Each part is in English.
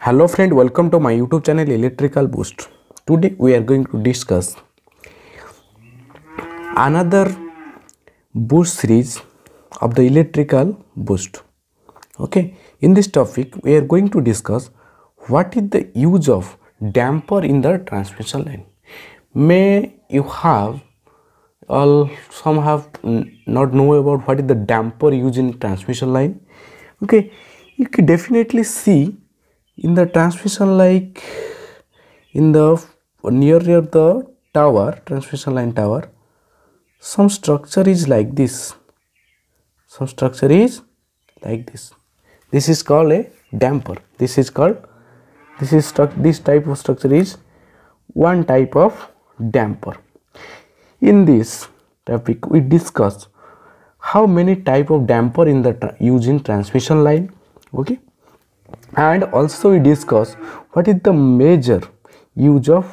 Hello friend, welcome to my YouTube channel Electrical Boost. Today we are going to discuss another boost series of the electrical boost. Okay, in this topic we are going to discuss what is the use of damper in the transmission line. May you have some have not know about what is the damper used in transmission line. Okay, you can definitely see in the transmission line, in the near the tower, transmission line tower, some structure is like this. This is called a damper. This type of structure is one type of damper. In this topic we discuss how many type of damper in the using transmission line. Okay, and also we discuss what is the major use of,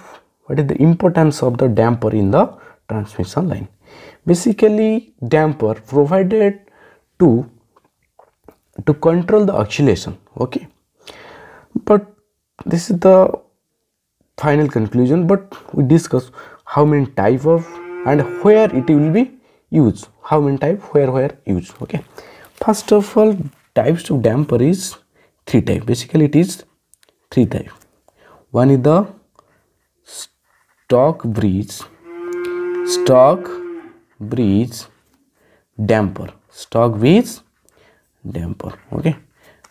what is the importance of the damper in the transmission line. Basically damper provided to control the oscillation. Okay, but this is the final conclusion, but we discuss how many type of and where it will be used, how many type, where used. Okay, first of all, types of damper is three type. Basically it is three type. One is the Stockbridge damper, Stockbridge damper. Okay,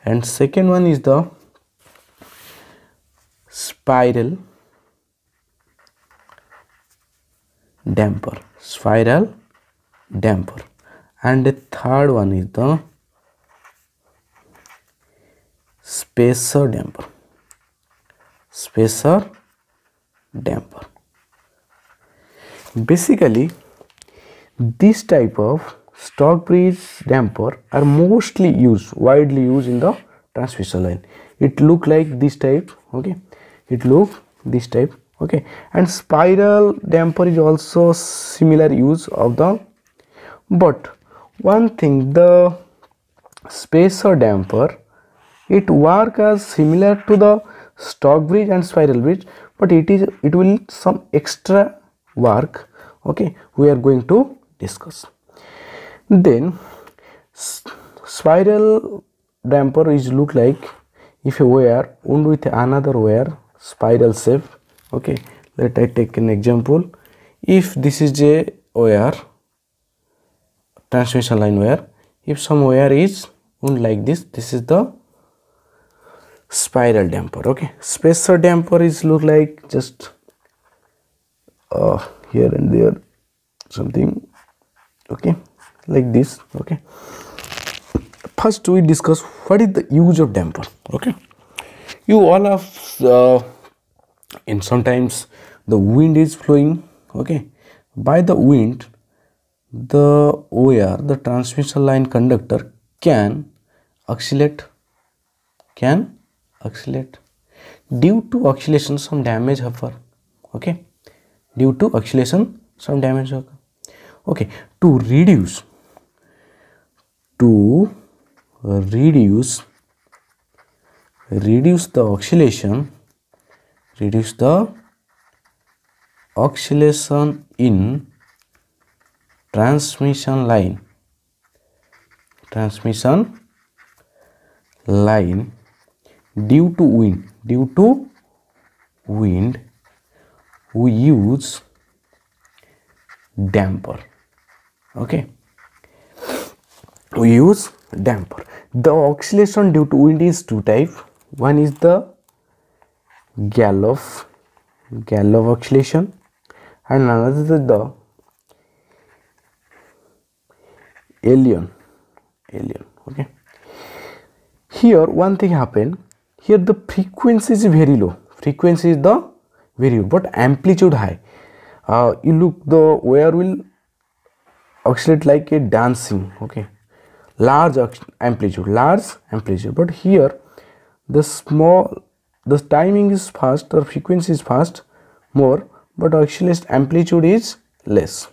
and second one is the spiral damper, and the third one is the spacer damper. Basically this type of Stockbridge damper are widely used in the transmission line. It look like this type. Okay, okay, and spiral damper is also similar use of the, but one thing, the spacer damper, it work as similar to the Stockbridge and spiral bridge, but it will some extra work. Okay, we are going to discuss. Then spiral damper is look like if a wire wound with another wire, spiral shape. Okay, let I take an example. If this is a wire, transmission line wire, if some wire is wound like this, this is the spiral damper. Okay, spacer damper is look like just here and there something. Okay, like this. Okay, first we discuss what is the use of damper. Okay, you all have and sometimes the wind is flowing. Okay, by the wind the wire, the transmission line conductor can oscillate, due to oscillation some damage occur. Okay, okay, to reduce the oscillation, in transmission line, due to wind, we use damper. Okay, we use damper. The oscillation due to wind is two type. One is the gallop oscillation, and another is the alien. Okay, here one thing happened, here the frequency is very low, but amplitude high. You look, the wire will oscillate like a dancing. Okay, large amplitude, but here the small, the timing is fast, the frequency is fast more, but oscillation amplitude is less.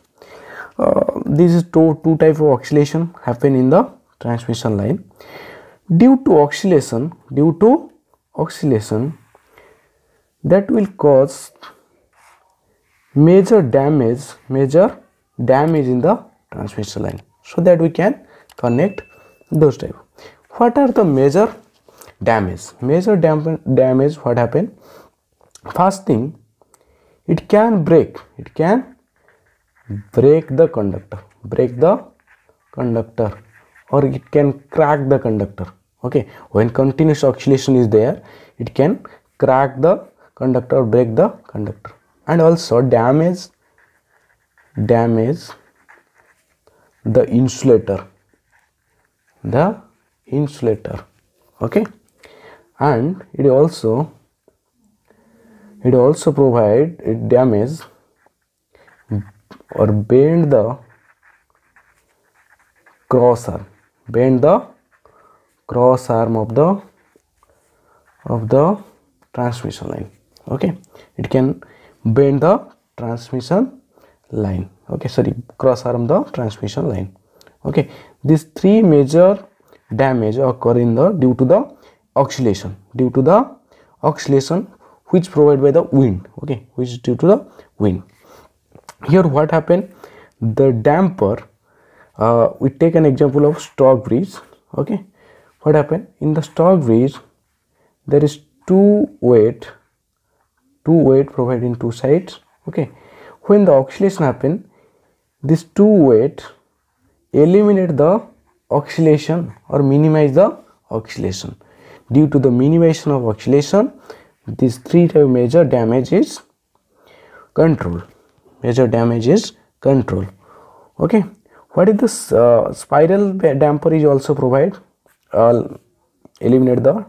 This is two type of oscillation happen in the transmission line. Due to oscillation that will cause major damage in the transmission line, so that we can connect those type. What are the major damage? Major damage, what happen? First thing, it can break the conductor, or it can crack the conductor. Okay, when continuous oscillation is there, it can crack the conductor or break the conductor. And also damage the insulator, okay. And it also provide it damage or bend the cross arm of the transmission line. Okay, it can bend the transmission line, cross arm the transmission line. Okay, these three major damage occur in the due to the oscillation which provided by the wind. Okay, which due to the wind. Here what happened, the damper, we take an example of Stockbridge. Okay, what happened in the Stockbridge, there is two weight provided in two sides. Okay, when the oscillation happen, this two weight eliminate the oscillation or minimize the oscillation. Due to the minimization of oscillation, these three type major damage is control. Okay, what is this? Spiral damper is also provide, eliminate the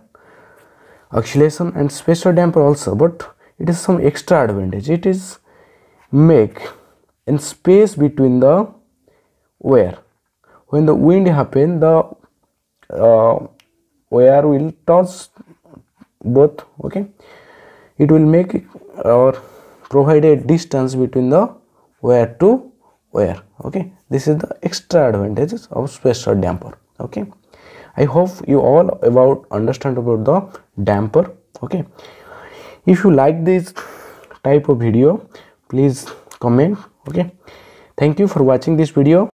oscillation, and special damper also, but it is some extra advantage. It is make in space between the wire. When the wind happen, the wire will touch both. Okay, it will make or provide a distance between the wire to wire. Okay, this is the extra advantages of special damper. Okay, I hope you all understand about the damper. Okay, if you like this type of video, please comment. Okay, thank you for watching this video.